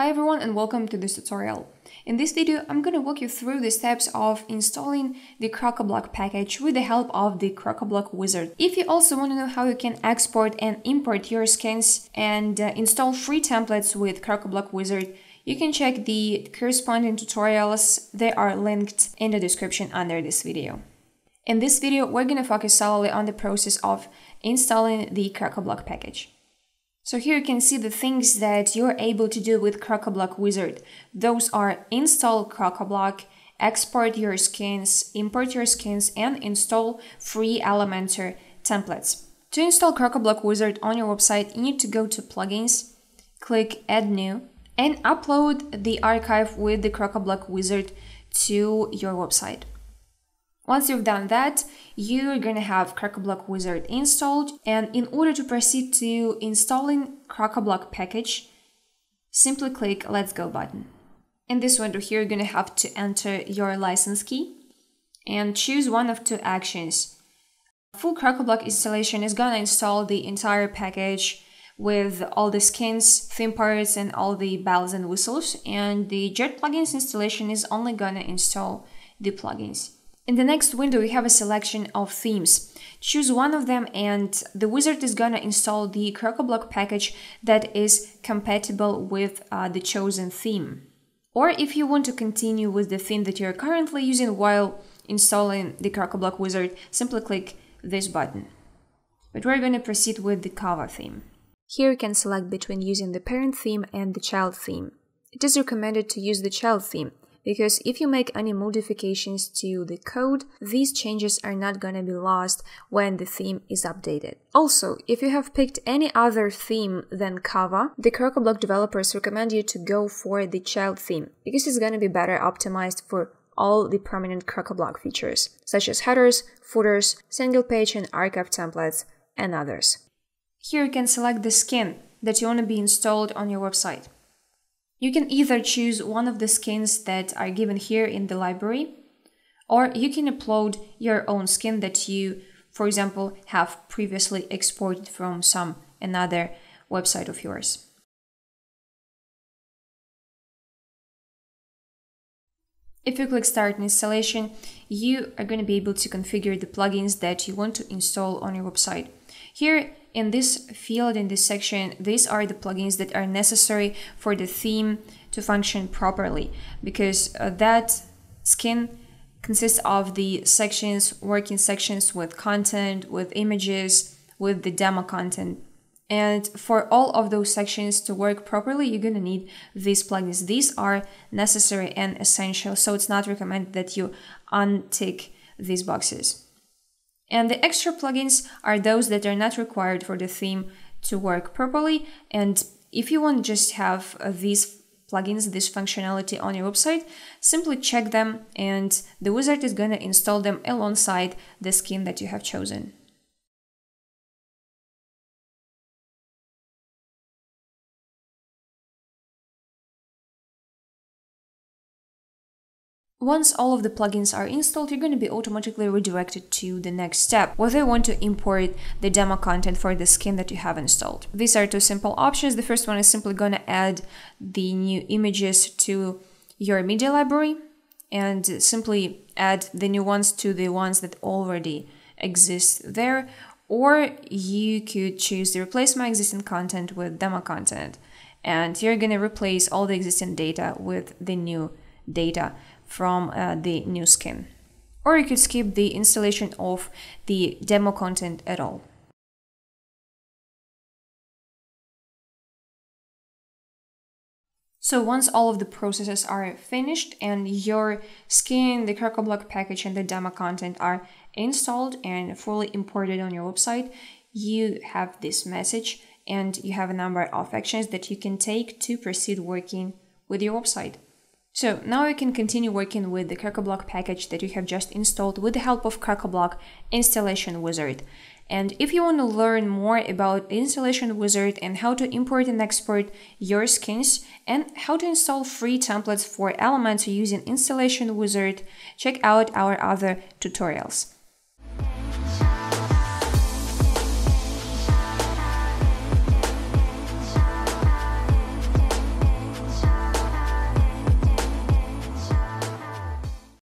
Hi everyone and welcome to this tutorial. In this video, I'm going to walk you through the steps of installing the Crocoblock package with the help of the Crocoblock Wizard. If you also want to know how you can export and import your skins and install free templates with Crocoblock Wizard, you can check the corresponding tutorials. They are linked in the description under this video. In this video, we're going to focus solely on the process of installing the Crocoblock package. So here you can see the things that you're able to do with Crocoblock Wizard. Those are install Crocoblock, export your skins, import your skins, and install free Elementor templates. To install Crocoblock Wizard on your website, you need to go to Plugins, click Add New, and upload the archive with the Crocoblock Wizard to your website. Once you've done that, you're going to have Crocoblock Wizard installed, and in order to proceed to installing Crocoblock package, simply click Let's Go button. In this window here, you're going to have to enter your license key and choose one of two actions. Full Crocoblock installation is going to install the entire package with all the skins, theme parts, and all the bells and whistles, and the Jet Plugins installation is only going to install the plugins. In the next window, you have a selection of themes. Choose one of them and the wizard is gonna install the Crocoblock package that is compatible with the chosen theme. Or if you want to continue with the theme that you're currently using while installing the Crocoblock wizard, simply click this button. But we're gonna proceed with the cover theme. Here you can select between using the parent theme and the child theme. It is recommended to use the child theme, because if you make any modifications to the code, these changes are not going to be lost when the theme is updated. Also, if you have picked any other theme than Cover, the Crocoblock developers recommend you to go for the Child theme, because it's going to be better optimized for all the prominent Crocoblock features, such as headers, footers, single page and archive templates, and others. Here you can select the skin that you want to be installed on your website. You can either choose one of the skins that are given here in the library, or you can upload your own skin that you, for example, have previously exported from another website of yours. If you click Start Installation, you are going to be able to configure the plugins that you want to install on your website. Here, in this field, in this section, these are the plugins that are necessary for the theme to function properly, because that skin consists of the sections, working sections with content, with images, with the demo content. And for all of those sections to work properly, you're going to need these plugins. These are necessary and essential, so it's not recommended that you untick these boxes. And the extra plugins are those that are not required for the theme to work properly. And if you want to just have these plugins, this functionality on your website, simply check them and the wizard is going to install them alongside the skin that you have chosen. Once all of the plugins are installed, you're going to be automatically redirected to the next step, whether you want to import the demo content for the skin that you have installed. These are two simple options. The first one is simply going to add the new images to your media library and simply add the new ones to the ones that already exist there. Or you could choose to replace my existing content with demo content. And you're going to replace all the existing data with the new data from the new skin. Or you could skip the installation of the demo content at all. So once all of the processes are finished and your skin, the Crocoblock package and the demo content are installed and fully imported on your website, you have this message and you have a number of actions that you can take to proceed working with your website. So now you can continue working with the Crocoblock package that you have just installed with the help of Crocoblock Installation Wizard. And if you want to learn more about Installation Wizard and how to import and export your skins and how to install free templates for Elementor using Installation Wizard, check out our other tutorials.